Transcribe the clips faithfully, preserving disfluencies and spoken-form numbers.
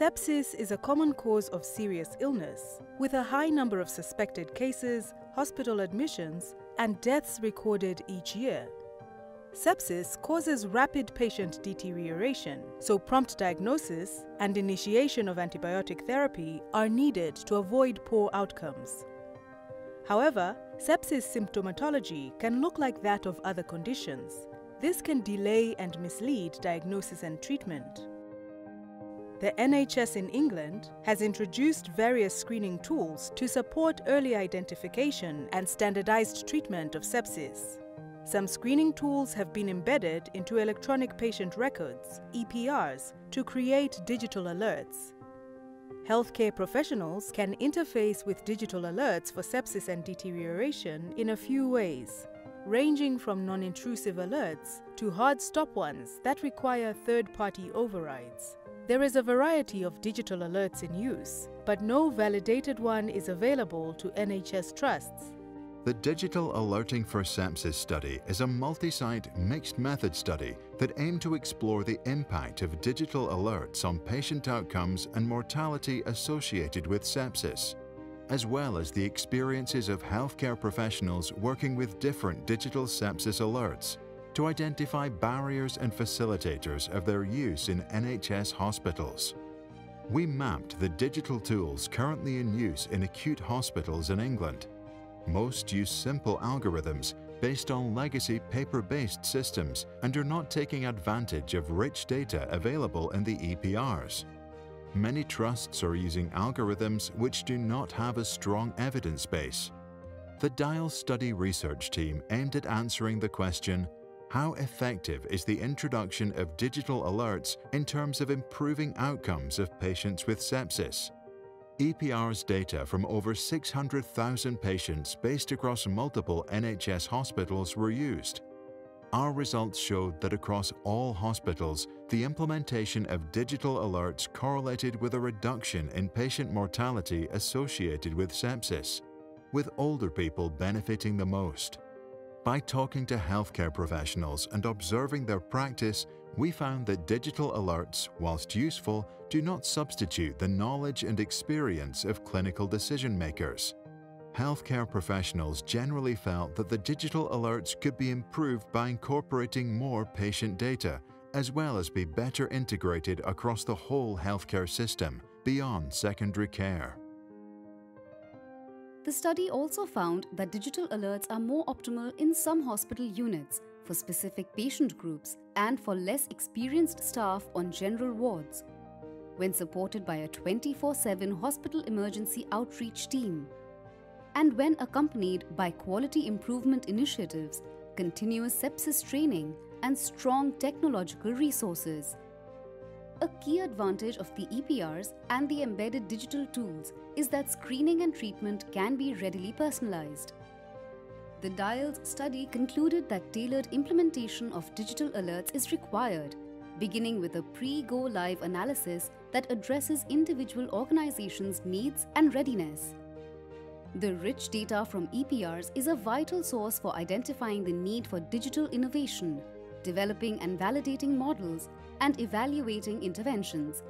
Sepsis is a common cause of serious illness, with a high number of suspected cases, hospital admissions, and deaths recorded each year. Sepsis causes rapid patient deterioration, so prompt diagnosis and initiation of antibiotic therapy are needed to avoid poor outcomes. However, sepsis symptomatology can look like that of other conditions. This can delay and mislead diagnosis and treatment. The N H S in England has introduced various screening tools to support early identification and standardized treatment of sepsis. Some screening tools have been embedded into electronic patient records, E P Rs, to create digital alerts. Healthcare professionals can interface with digital alerts for sepsis and deterioration in a few ways, ranging from non-intrusive alerts to hard-stop ones that require third-party overrides. There is a variety of digital alerts in use, but no validated one is available to N H S trusts. The Digital Alerting for Sepsis study is a multi-site, mixed-method study that aimed to explore the impact of digital alerts on patient outcomes and mortality associated with sepsis, as well as the experiences of healthcare professionals working with different digital sepsis alerts to identify barriers and facilitators of their use in N H S hospitals. We mapped the digital tools currently in use in acute hospitals in England. Most use simple algorithms based on legacy paper-based systems and are not taking advantage of rich data available in the E P Rs. Many trusts are using algorithms which do not have a strong evidence base. The DIAL study research team aimed at answering the question, how effective is the introduction of digital alerts in terms of improving outcomes of patients with sepsis? E P Rs data from over six hundred thousand patients based across multiple N H S hospitals were used. Our results showed that across all hospitals, the implementation of digital alerts correlated with a reduction in patient mortality associated with sepsis, with older people benefiting the most. By talking to healthcare professionals and observing their practice, we found that digital alerts, whilst useful, do not substitute the knowledge and experience of clinical decision makers. Healthcare professionals generally felt that the digital alerts could be improved by incorporating more patient data, as well as be better integrated across the whole healthcare system, beyond secondary care. The study also found that digital alerts are more optimal in some hospital units, for specific patient groups and for less experienced staff on general wards, when supported by a twenty-four seven hospital emergency outreach team, and when accompanied by quality improvement initiatives, continuous sepsis training, and strong technological resources. A key advantage of the E P Rs and the embedded digital tools is that screening and treatment can be readily personalized. The DIALS study concluded that tailored implementation of digital alerts is required, beginning with a pre-go-live analysis that addresses individual organizations' needs and readiness. The rich data from E P Rs is a vital source for identifying the need for digital innovation, developing and validating models, and evaluating interventions.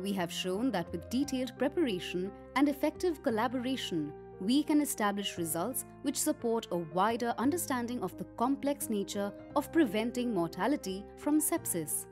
We have shown that with detailed preparation and effective collaboration, we can establish results which support a wider understanding of the complex nature of preventing mortality from sepsis.